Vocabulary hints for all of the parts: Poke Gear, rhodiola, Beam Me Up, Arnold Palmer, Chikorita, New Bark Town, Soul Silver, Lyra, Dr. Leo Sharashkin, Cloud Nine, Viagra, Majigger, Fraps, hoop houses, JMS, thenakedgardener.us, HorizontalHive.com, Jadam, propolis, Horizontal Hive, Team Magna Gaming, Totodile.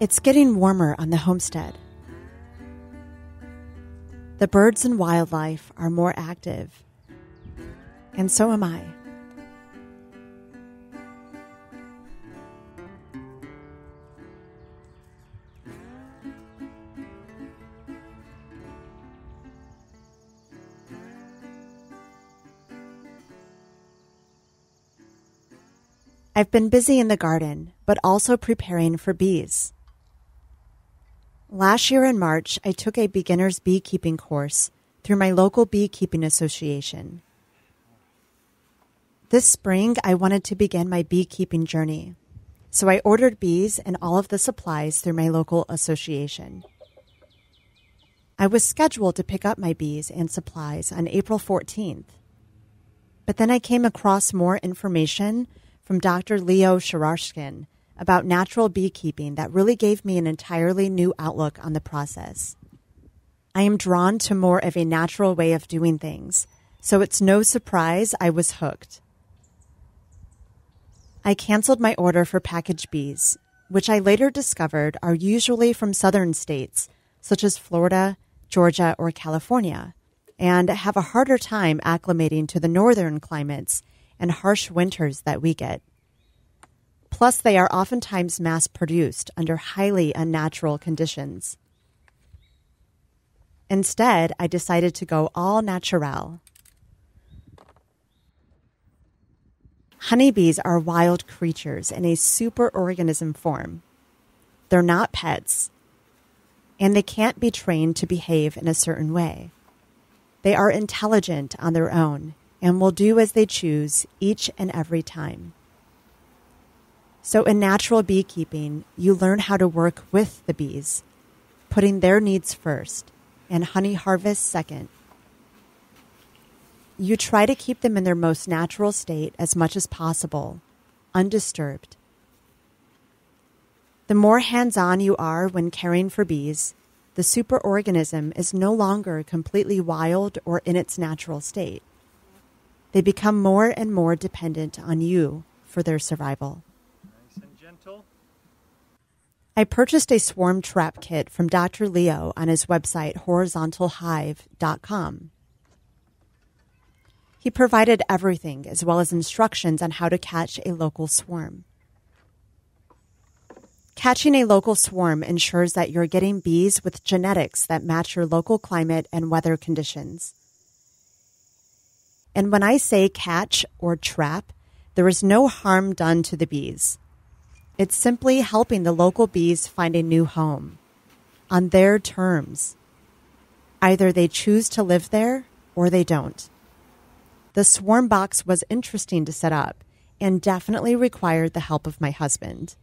It's getting warmer on the homestead. The birds and wildlife are more active, and so am I. I've been busy in the garden, but also preparing for bees. Last year in March, I took a beginner's beekeeping course through my local beekeeping association. This spring, I wanted to begin my beekeeping journey, so I ordered bees and all of the supplies through my local association. I was scheduled to pick up my bees and supplies on April 14th, but then I came across more information from Dr. Leo Sharashkin about natural beekeeping that really gave me an entirely new outlook on the process. I am drawn to more of a natural way of doing things, so it's no surprise I was hooked. I canceled my order for packaged bees, which I later discovered are usually from southern states, such as Florida, Georgia, or California, and have a harder time acclimating to the northern climates and harsh winters that we get. Plus, they are oftentimes mass-produced under highly unnatural conditions. Instead, I decided to go all natural. Honeybees are wild creatures in a superorganism form. They're not pets, and they can't be trained to behave in a certain way. They are intelligent on their own and will do as they choose each and every time. So in natural beekeeping, you learn how to work with the bees, putting their needs first and honey harvest second. You try to keep them in their most natural state as much as possible, undisturbed. The more hands-on you are when caring for bees, the superorganism is no longer completely wild or in its natural state. They become more and more dependent on you for their survival. I purchased a swarm trap kit from Dr. Leo on his website, HorizontalHive.com. He provided everything as well as instructions on how to catch a local swarm. Catching a local swarm ensures that you're getting bees with genetics that match your local climate and weather conditions. And when I say catch or trap, there is no harm done to the bees. It's simply helping the local bees find a new home on their terms. Either they choose to live there or they don't. The swarm box was interesting to set up and definitely required the help of my husband.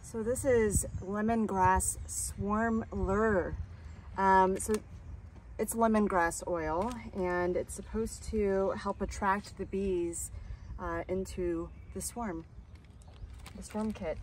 So this is lemongrass swarm lure. So it's lemongrass oil, and it's supposed to help attract the bees into the swarm. The swarm kit.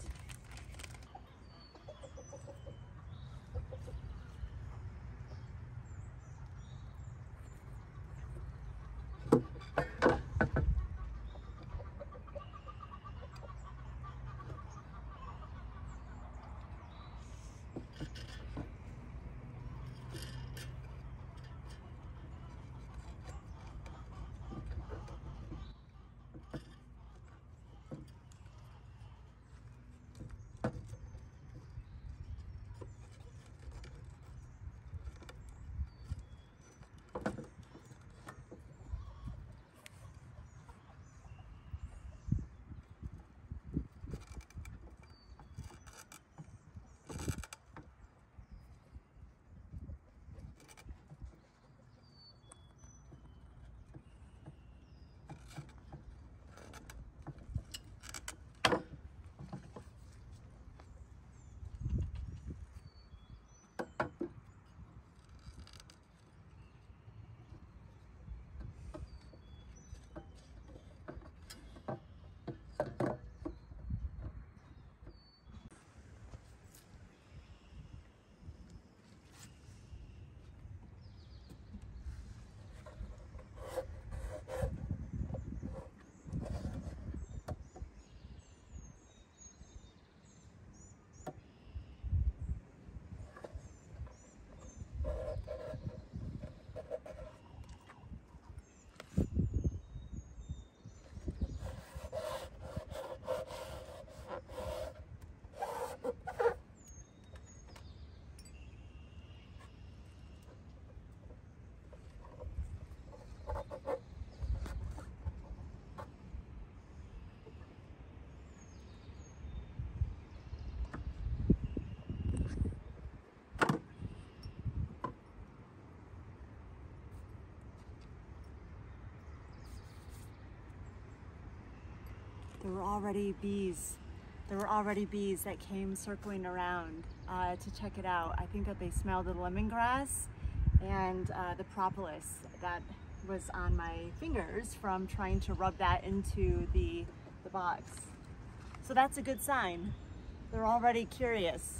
there were already bees. There were already bees that came circling around to check it out. I think that they smelled the lemongrass and the propolis that was on my fingers from trying to rub that into the box. So that's a good sign. They're already curious.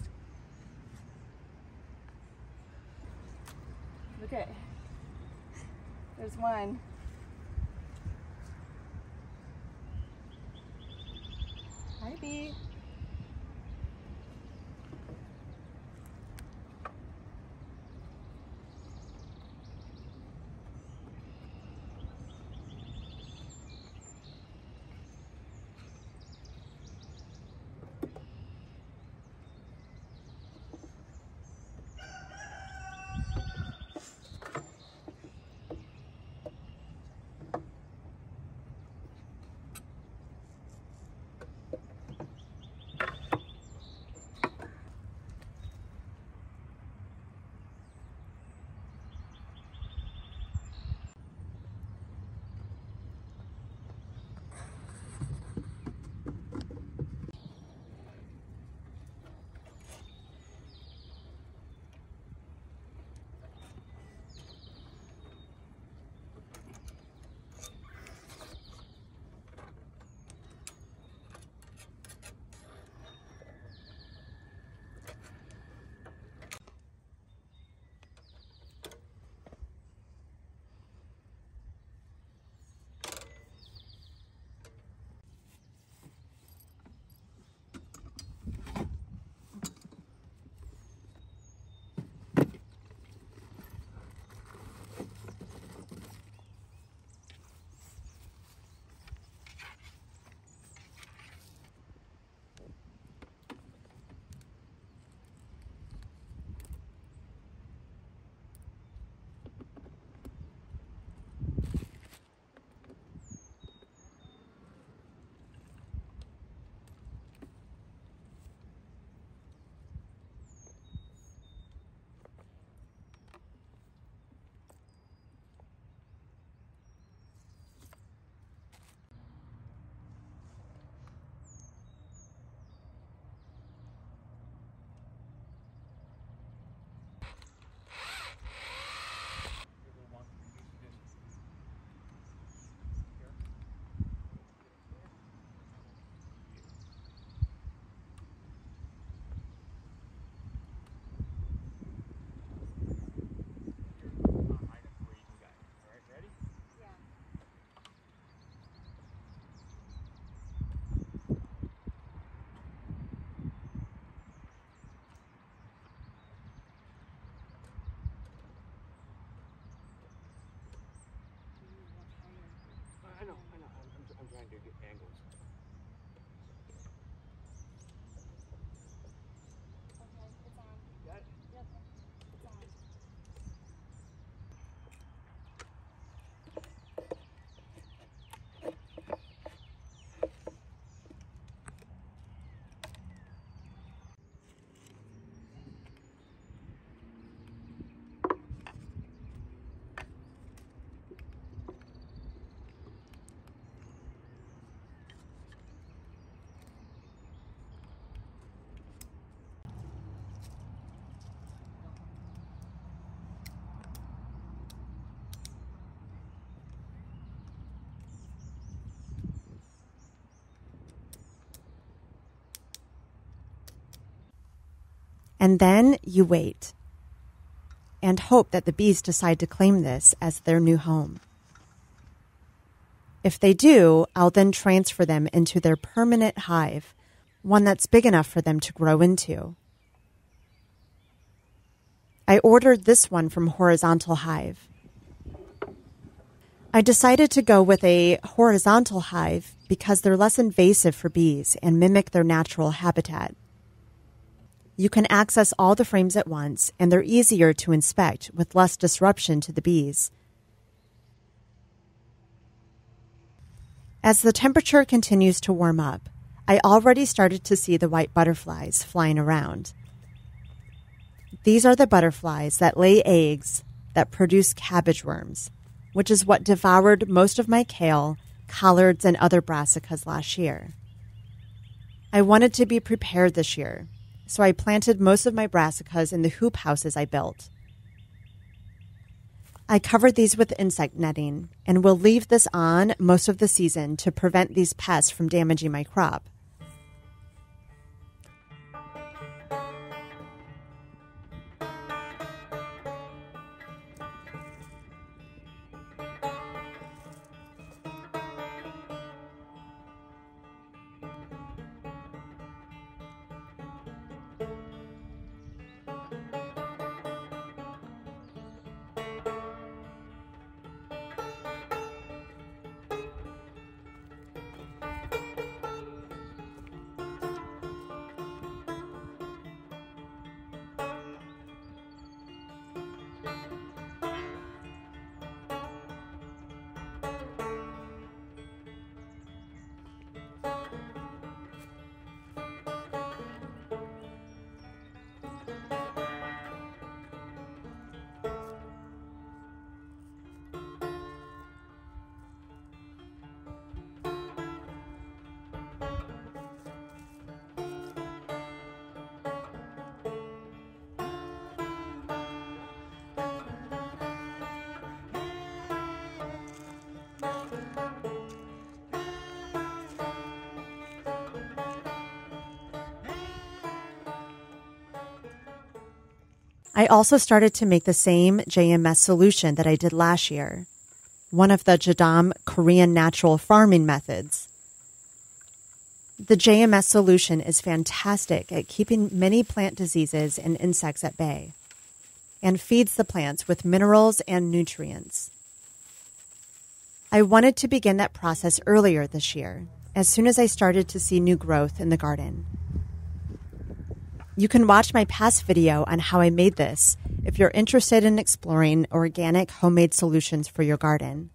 Okay, there's one. Hi, bee. I'm trying to get angles. Okay, it's on. You got it? Yep, it's on. And then you wait and hope that the bees decide to claim this as their new home. If they do, I'll then transfer them into their permanent hive, one that's big enough for them to grow into. I ordered this one from Horizontal Hive. I decided to go with a horizontal hive because they're less invasive for bees and mimic their natural habitat. You can access all the frames at once, and they're easier to inspect with less disruption to the bees. As the temperature continues to warm up, I already started to see the white butterflies flying around. These are the butterflies that lay eggs that produce cabbage worms, which is what devoured most of my kale collards, and other brassicas last year. I wanted to be prepared this year, so I planted most of my brassicas in the hoop houses I built. I covered these with insect netting and will leave this on most of the season to prevent these pests from damaging my crop. I also started to make the same JMS solution that I did last year, one of the Jadam Korean natural farming methods. The JMS solution is fantastic at keeping many plant diseases and insects at bay, and feeds the plants with minerals and nutrients. I wanted to begin that process earlier this year, as soon as I started to see new growth in the garden. You can watch my past video on how I made this if you're interested in exploring organic homemade solutions for your garden.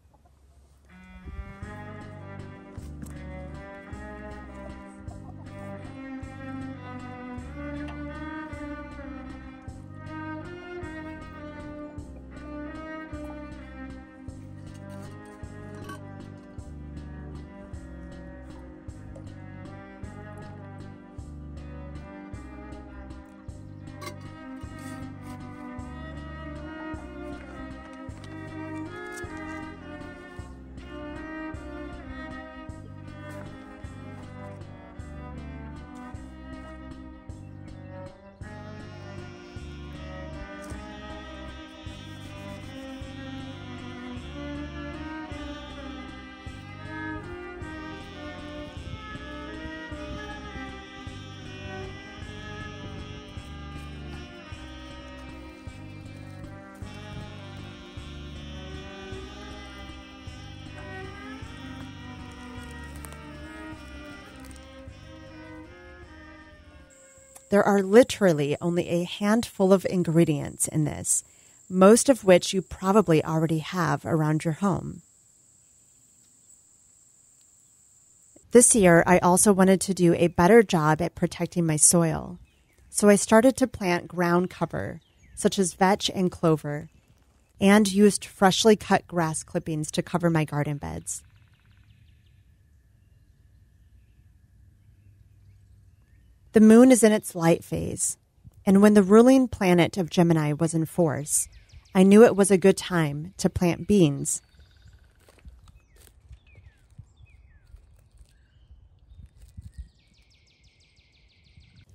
There are literally only a handful of ingredients in this, most of which you probably already have around your home. This year, I also wanted to do a better job at protecting my soil, so I started to plant ground cover, such as vetch and clover, and used freshly cut grass clippings to cover my garden beds. The moon is in its light phase, and when the ruling planet of Gemini was in force, I knew it was a good time to plant beans.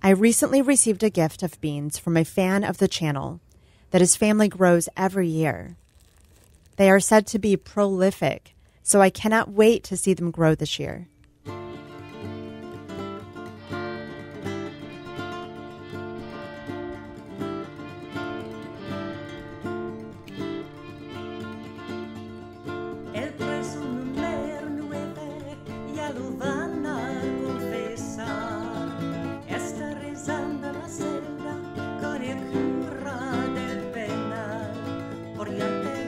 I recently received a gift of beans from a fan of the channel that his family grows every year. They are said to be prolific, so I cannot wait to see them grow this year.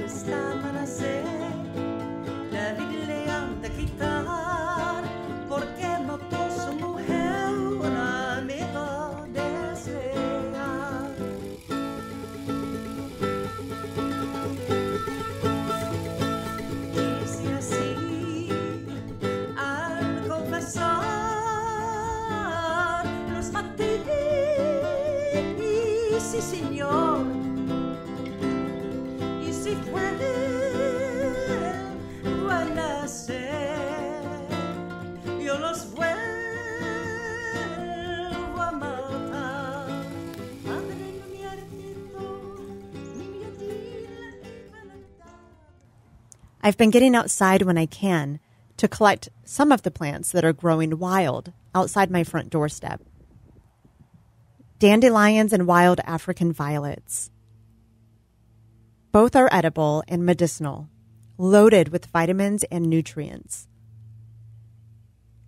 Sta para ser la vigilia de quitar sí, señor. Y si pueden, van a ser. Yo los vuelvo a matar. Madre, no me arrepiento, ni me atira el plantar. I've been getting outside when I can to collect some of the plants that are growing wild outside my front doorstep. Dandelions and wild African violets. Both are edible and medicinal, loaded with vitamins and nutrients.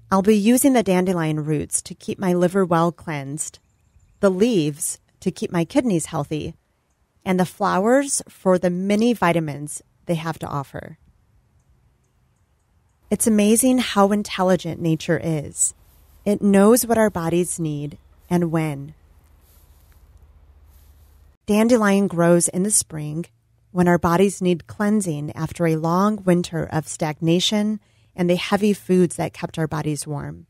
I'll be using the dandelion roots to keep my liver well cleansed, the leaves to keep my kidneys healthy, and the flowers for the many vitamins they have to offer. It's amazing how intelligent nature is. It knows what our bodies need and when. Dandelion grows in the spring when our bodies need cleansing after a long winter of stagnation and the heavy foods that kept our bodies warm.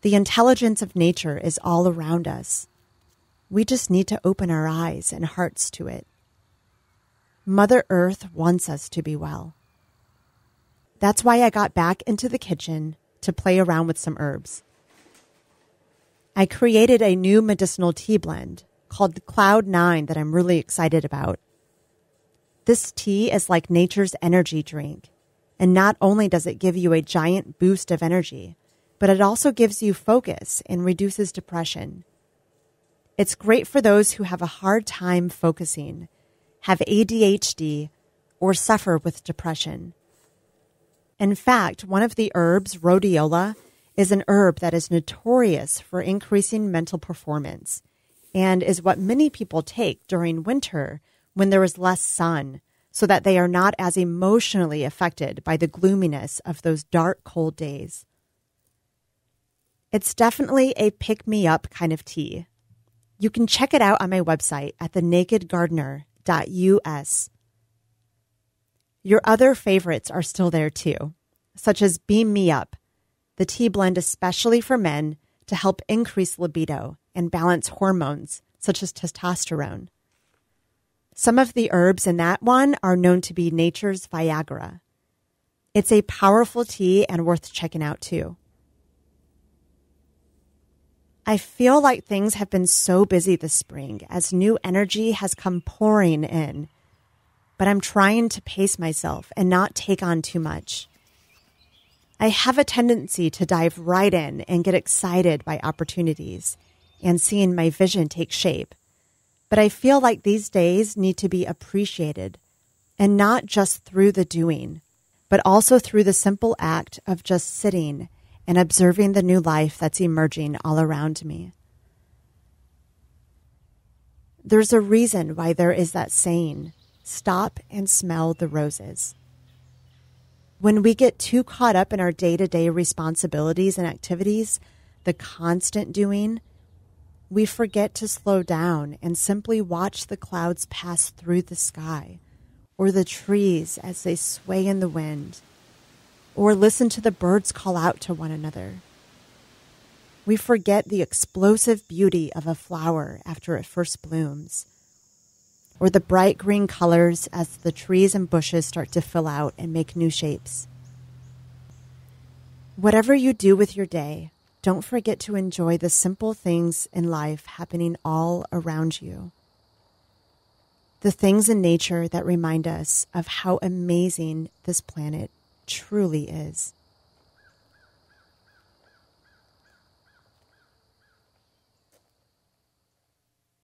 The intelligence of nature is all around us. We just need to open our eyes and hearts to it. Mother Earth wants us to be well. That's why I got back into the kitchen to play around with some herbs. I created a new medicinal tea blend called Cloud Nine that I'm really excited about. This tea is like nature's energy drink, and not only does it give you a giant boost of energy, but it also gives you focus and reduces depression. It's great for those who have a hard time focusing, have ADHD, or suffer with depression. In fact, one of the herbs, rhodiola, is an herb that is notorious for increasing mental performance and is what many people take during winter when there is less sun, so that they are not as emotionally affected by the gloominess of those dark, cold days. It's definitely a pick-me-up kind of tea. You can check it out on my website at thenakedgardener.us. Your other favorites are still there too, such as Beam Me Up, the tea blend especially for men to help increase libido and balance hormones such as testosterone. Some of the herbs in that one are known to be nature's Viagra. It's a powerful tea and worth checking out too. I feel like things have been so busy this spring as new energy has come pouring in, but I'm trying to pace myself and not take on too much. I have a tendency to dive right in and get excited by opportunities and seeing my vision take shape, but I feel like these days need to be appreciated, and not just through the doing, but also through the simple act of just sitting and observing the new life that's emerging all around me. There's a reason why there is that saying, "Stop and smell the roses." When we get too caught up in our day-to-day responsibilities and activities, the constant doing, we forget to slow down and simply watch the clouds pass through the sky, or the trees as they sway in the wind, or listen to the birds call out to one another. We forget the explosive beauty of a flower after it first blooms, or the bright green colors as the trees and bushes start to fill out and make new shapes. Whatever you do with your day, don't forget to enjoy the simple things in life happening all around you. The things in nature that remind us of how amazing this planet truly is.